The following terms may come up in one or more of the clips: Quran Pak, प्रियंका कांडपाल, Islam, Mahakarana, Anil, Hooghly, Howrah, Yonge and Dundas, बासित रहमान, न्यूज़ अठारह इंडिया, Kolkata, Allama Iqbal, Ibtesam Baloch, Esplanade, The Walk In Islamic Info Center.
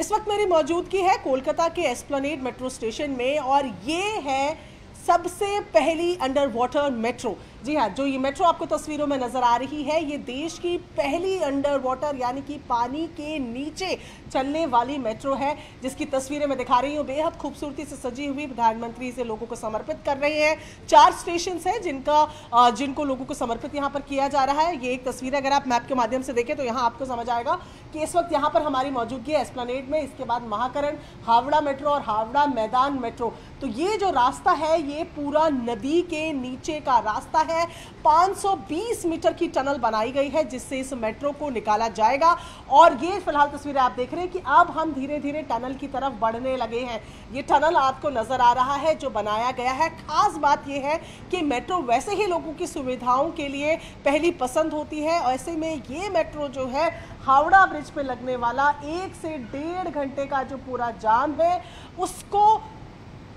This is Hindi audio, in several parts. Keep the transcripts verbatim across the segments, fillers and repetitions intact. इस वक्त मेरी मौजूदगी है कोलकाता के एस्प्लेनेड मेट्रो स्टेशन में और ये है सबसे पहली अंडर वाटर मेट्रो। जी हाँ, जो ये मेट्रो आपको तस्वीरों में नज़र आ रही है ये देश की पहली अंडर वाटर यानी कि पानी के नीचे चलने वाली मेट्रो है, जिसकी तस्वीरें मैं दिखा रही हूँ। बेहद खूबसूरती से सजी हुई, प्रधानमंत्री इसे लोगों को समर्पित कर रहे हैं। चार स्टेशन हैं जिनका जिनको लोगों को समर्पित यहाँ पर किया जा रहा है। ये एक तस्वीर अगर आप मैप के माध्यम से देखें तो यहाँ आपको समझ आएगा कि इस वक्त यहाँ पर हमारी मौजूदगी है एस्प्लेनेड में। इसके बाद महाकरण, हावड़ा मेट्रो और हावड़ा मैदान मेट्रो। तो ये जो रास्ता है ये पूरा नदी के नीचे का रास्ता है। पाँच सौ बीस मीटर की टनल बनाई गई है जिससे इस मेट्रो को निकाला जाएगा। और ये फिलहाल तस्वीरें आप देख रहे हैं कि अब हम धीरे धीरे टनल की तरफ बढ़ने लगे हैं। ये टनल आपको नजर आ रहा है जो बनाया गया है। खास बात यह है कि मेट्रो वैसे ही लोगों की सुविधाओं के लिए पहली पसंद होती है। ऐसे में ये मेट्रो जो है हावड़ा ब्रिज पर लगने वाला एक से डेढ़ घंटे का जो पूरा जाम है उसको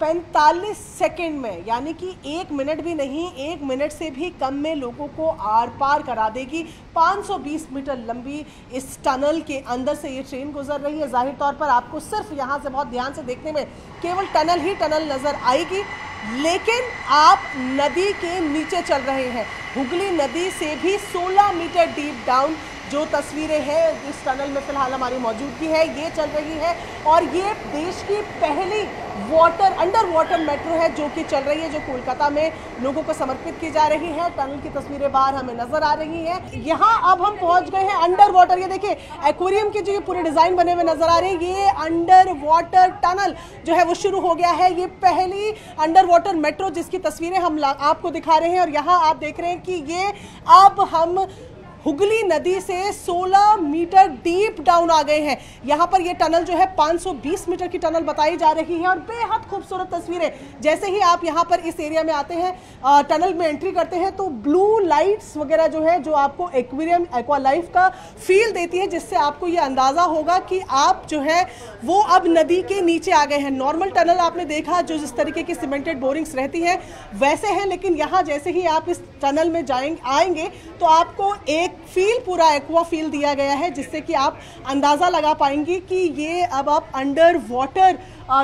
पैंतालीस सेकंड में यानी कि एक मिनट भी नहीं, एक मिनट से भी कम में लोगों को आर पार करा देगी। पाँच सौ बीस मीटर लंबी इस टनल के अंदर से ये ट्रेन गुजर रही है। जाहिर तौर पर आपको सिर्फ यहाँ से बहुत ध्यान से देखने में केवल टनल ही टनल नज़र आएगी, लेकिन आप नदी के नीचे चल रहे हैं। हुगली नदी से भी सोलह मीटर डीप डाउन जो तस्वीरें हैं इस टनल में फिलहाल हमारी मौजूदगी है ये चल रही है। और ये देश की पहली वाटर अंडर वाटर मेट्रो है जो कि चल रही है, जो कोलकाता में लोगों को समर्पित की जा रही है। टनल की तस्वीरें बाहर हमें नजर आ रही हैं। यहाँ अब हम पहुँच गए हैं अंडर वाटर। ये देखिए एक्वेरियम के जो ये पूरे डिज़ाइन बने हुए नजर आ रहे हैं, ये अंडर वाटर टनल जो है वो शुरू हो गया है। ये पहली अंडर वाटर मेट्रो जिसकी तस्वीरें हम आपको दिखा रहे हैं। और यहाँ आप देख रहे हैं कि ये अब हम हुगली नदी से सोलह मीटर डीप डाउन आ गए हैं। यहाँ पर ये टनल जो है पाँच सौ बीस मीटर की टनल बताई जा रही है। और बेहद खूबसूरत तस्वीरें, जैसे ही आप यहाँ पर इस एरिया में आते हैं, टनल में एंट्री करते हैं तो ब्लू लाइट्स वगैरह जो है जो आपको एक्वेरियम एक्वा लाइफ का फील देती है, जिससे आपको ये अंदाज़ा होगा कि आप जो है वो अब नदी के नीचे आ गए हैं। नॉर्मल टनल आपने देखा जो जिस तरीके की सीमेंटेड बोरिंग्स रहती हैं वैसे हैं, लेकिन यहाँ जैसे ही आप इस टनल में जाएंगे आएंगे तो आपको एक फील पूरा एक्वा फील दिया गया है, जिससे कि आप अंदाज़ा लगा पाएंगे कि ये अब आप अंडर वाटर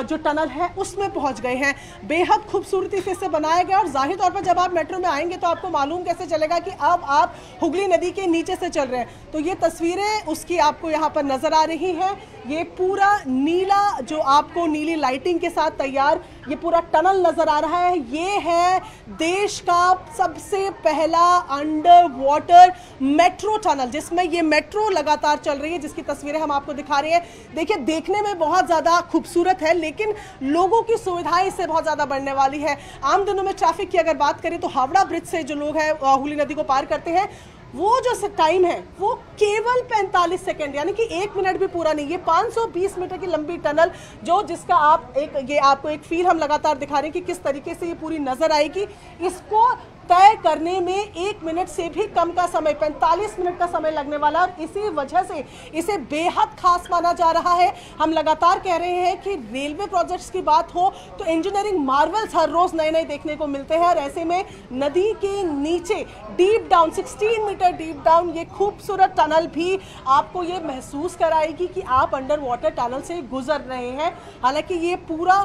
जो टनल है उसमें पहुंच गए हैं। बेहद खूबसूरती से इसे बनाया गया। और जाहिर तौर पर जब आप मेट्रो में आएंगे तो आपको मालूम कैसे चलेगा कि अब आप हुगली नदी के नीचे से चल रहे हैं। तो ये तस्वीरें उसकी आपको यहाँ पर नज़र आ रही हैं। ये पूरा नीला जो आपको नीली लाइटिंग के साथ तैयार ये पूरा टनल नज़र आ रहा है। ये है देश का सबसे पहला अंडर वाटर मेट्रो टनल जिसमें ये मेट्रो लगातार चल रही है, जिसकी तस्वीरें हम आपको दिखा रहे हैं। देखिए देखने में बहुत ज़्यादा खूबसूरत है, लेकिन लोगों की सुविधाएं इससे बहुत ज़्यादा बढ़ने वाली है। आम दिनों में ट्रैफिक की अगर बात करें तो हावड़ा ब्रिज से जो लोग हैं हुगली नदी को पार करते हैं वो जो टाइम है वो केवल पैंतालीस सेकंड यानी कि एक मिनट भी पूरा नहीं है। पाँच सौ बीस मीटर की लंबी टनल जो जिसका आप एक ये आपको एक फील हम लगातार दिखा रहे हैं कि किस तरीके से ये पूरी नज़र आएगी। इसको तय करने में एक मिनट से भी कम का समय, पैंतालीस मिनट का समय लगने वाला, और इसी वजह से इसे बेहद खास माना जा रहा है। हम लगातार कह रहे हैं कि रेलवे प्रोजेक्ट्स की बात हो तो इंजीनियरिंग मार्वल्स हर रोज़ नए नए देखने को मिलते हैं। और ऐसे में नदी के नीचे डीप डाउन सोलह मीटर डीप डाउन ये खूबसूरत टनल भी आपको ये महसूस कराएगी कि आप अंडर वाटर टनल से गुजर रहे हैं। हालांकि ये पूरा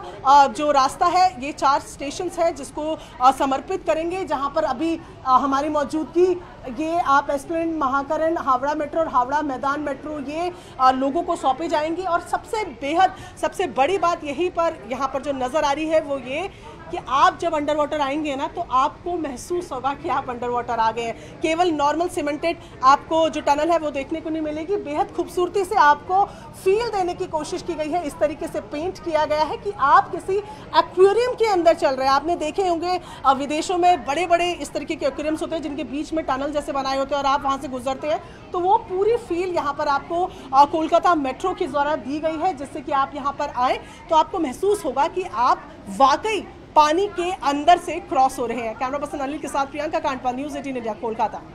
जो रास्ता है ये चार स्टेशन है जिसको समर्पित करेंगे, जहाँ पर अभी आ, हमारी मौजूदगी ये आप एस्प्लेनेड, महाकरण, हावड़ा मेट्रो और हावड़ा मैदान मेट्रो ये आ, लोगों को सौंपे जाएंगी। और सबसे बेहद सबसे बड़ी बात यही पर यहाँ पर जो नज़र आ रही है वो ये कि आप जब अंडर वाटर आएंगे ना तो आपको महसूस होगा कि आप अंडर वाटर आ गए हैं। केवल नॉर्मल सीमेंटेड आपको जो टनल है वो देखने को नहीं मिलेगी। बेहद खूबसूरती से आपको फील देने की कोशिश की गई है। इस तरीके से पेंट किया गया है कि आप किसी एक्वेरियम के अंदर चल रहे हैं। आपने देखे होंगे विदेशों में बड़े बड़े इस तरीके के एक्वेरियम्स होते हैं जिनके बीच में टनल जैसे बनाए होते हैं और आप वहाँ से गुजरते हैं, तो वो पूरी फील यहाँ पर आपको कोलकाता मेट्रो के द्वारा दी गई है, जिससे कि आप यहाँ पर आएँ तो आपको महसूस होगा कि आप वाकई पानी के अंदर से क्रॉस हो रहे हैं। कैमरा पर्सन अनिल के साथ प्रियंका कांडपाल, न्यूज़ अठारह इंडिया, कोलकाता।